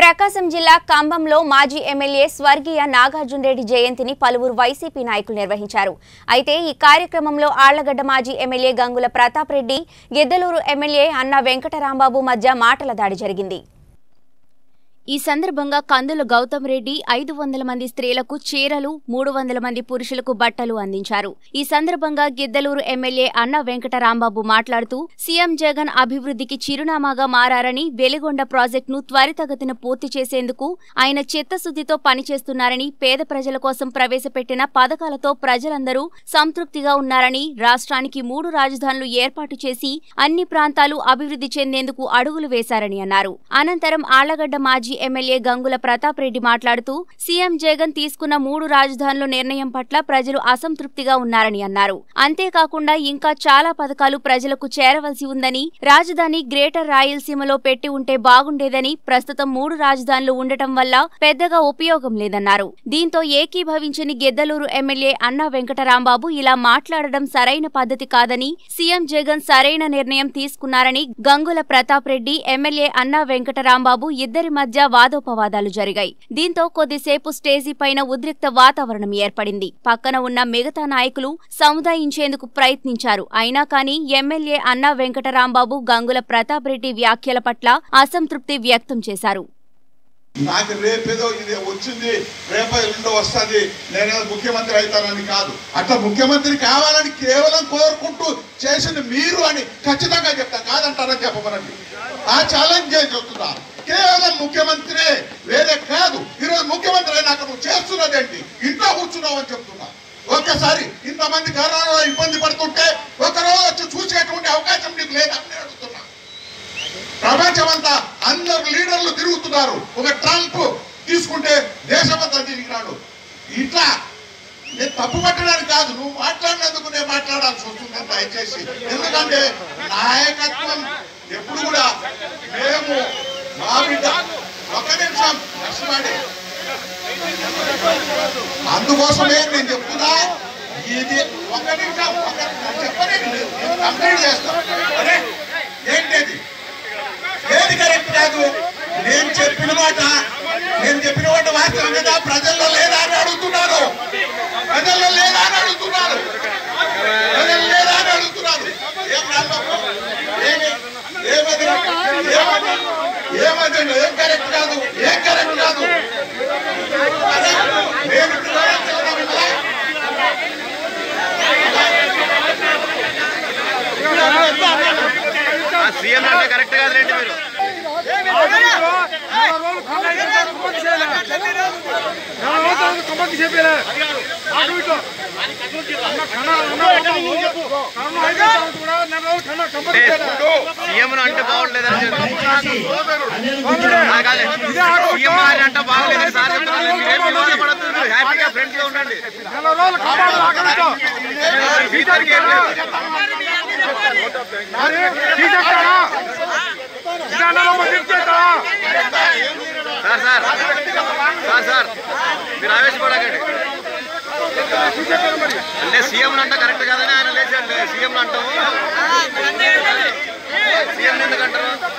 ప్రకాశం జిల్లా కంబంలో మాజీ ఎమ్మెల్యే స్వర్గీయ నాగార్జున రెడ్డి జయంతిని పలువురు వైసీపీ నాయకులు నిర్వహించారు. అయితే ఈ కార్యక్రమంలో ఆళ్లగడ్డ మాజీ ఎమ్మెల్యే గంగుల ప్రతాప్ రెడ్డి, గెద్దలూరు ఎమ్మెల్యే అన్న వెంకటరామబాబు మధ్య మాటల దాడి జరిగింది. ఈ సందర్భంగా కందుల గౌతమ్ రెడ్డి 500 మంది స్త్రీలకు చీరలు, 300 మంది పురుషులకు బట్టలు అందించారు. ఈ సందర్భంగా గిద్దలూరు ఎమ్మెల్యే అన్న వెంకటరామబాబు మాట్లాడుతూ, సీఎం జగన్ అభివృద్ధికి చిరునామాగా మారారని, వెలిగొండ ప్రాజెక్టును త్వరితగతిన పూర్తి చేసేందుకు ఆయన చిత్తశుద్ధితో పనిచేస్తున్నారని, పేద ప్రజల కోసం ప్రవేశపెట్టిన పథకాలతో ప్రజలందరూ సంతృప్తిగా ఉన్నారని, రాష్ట్రానికి 3 రాజధానులు ఏర్పాటు చేసి అన్ని ప్రాంతాలు అభివృద్ధి చెందేందుకు అడుగులు వేశారని అన్నారు. అనంతరం ఆళ్లగడ్డ మాజీ ఎమ్మెల్యే గంగుల ప్రతాప్ రెడ్డి మాట్లాడుతూ, సీఎం జగన్ తీసుకున్న 3 రాజధానుల నిర్ణయం పట్ల ప్రజలు అసంతృప్తిగా ఉన్నారని అన్నారు. అంతేకాకుండా ఇంకా చాలా పథకాలు ప్రజలకు చేరవలసి ఉందని, రాజధాని గ్రేటర్ రాయలసీమలో పెట్టి ఉంటే బాగుండేదని, ప్రస్తుతం 3 రాజధానులు ఉండటం వల్ల పెద్దగా ఉపయోగం లేదన్నారు. దీంతో ఏకీభవించని గెద్దలూరు ఎమ్మెల్యే అన్నా వెంకటరామబాబు ఇలా మాట్లాడడం సరైన పద్ధతి కాదని, సీఎం జగన్ సరైన నిర్ణయం తీసుకున్నారని గంగుల ప్రతాప్ రెడ్డి, ఎమ్మెల్యే అన్నా వెంకటరామబాబు ఇద్దరి మధ్య వాదోపవాదాలు జరిగాయి. దీంతో కొద్దిసేపు స్టేజీపైన ఉద్రిక్త వాతావరణం ఏర్పడింది. పక్కన ఉన్న మిగతా నాయకులు సముదాయించేందుకు ప్రయత్నించారు. అయినా కానీ ఎమ్మెల్యే అన్నా వెంకటరామబాబు గంగుల ప్రతాప్ రెడ్డి వ్యాఖ్యల పట్ల అసంతృప్తి వ్యక్తం చేశారు. నాకు రేపేదో ఇది వచ్చింది, రేపే రెండో వస్తుంది, నేనేదో ముఖ్యమంత్రి అవుతానని కాదు, అట్లా ముఖ్యమంత్రి కావాలని కేవలం కోరుకుంటూ చేసింది మీరు అని ఖచ్చితంగా చెప్తా, కాదంటారని చెప్పమనండి. ఆ ఛాలెంజ్ చెప్తున్నా, కేవలం ముఖ్యమంత్రి వేరే కాదు. ఈరోజు ముఖ్యమంత్రి అయినాక నువ్వు చేస్తున్నది ఏంటి? ఇంట్లో కూర్చున్నావు అని చెప్తున్నా. ఒక్కసారి ఇంతమంది కరోనా ఇబ్బంది పడుతుంటే ఒకరోజు వచ్చి చూసేటువంటి అవకాశం నీకు లేదని అడుగుతున్నా. ప్రపంచం అంతా అందరు లీడర్లు తిరుగుతున్నారు. ఒక ట్రంప్ తీసుకుంటే దేశమంతా తిరిగినాడు. ఇట్లా నేను తప్పు పట్టడానికి కాదు, నువ్వు మాట్లాడినందుకు నేను మాట్లాడాల్సి వస్తుందని దయచేసి. ఎందుకంటే నాయకత్వం ఎప్పుడు కూడా మేము మా బిడ్డ ఒక నిమిషం నష్టపడి, అందుకోసమే నేను చెప్తున్నా, ఇది ఒక నిమిషం చెప్పలేదు, నేను కంప్లైంట్ చేస్తాను. అదే ఏంటది? ఏది కరెక్ట్ కాదు? నేను చెప్పిన మాట వాస్తవం కదా? ప్రజల్లో లేదా అని అడుగుతున్నాను. ఏమదండి? ఏం కరెక్ట్ కాదు? సీఎం అంటే కరెక్ట్ కాదులేండి మీరు. సీఎం అంటే బాగుండలేదని అంటే బాగుండలేదు సార్ చెప్తున్నారు. హ్యాపీగా ఫ్రెండ్స్ గా ఉండండి. సార్ మీరు ఆవేశపడకండి. అంటే సీఎంలు అంట కరెక్ట్ కాదని ఆయన లేచండి. సీఎంలు అంటాము, సీఎం ఎందుకంటారు?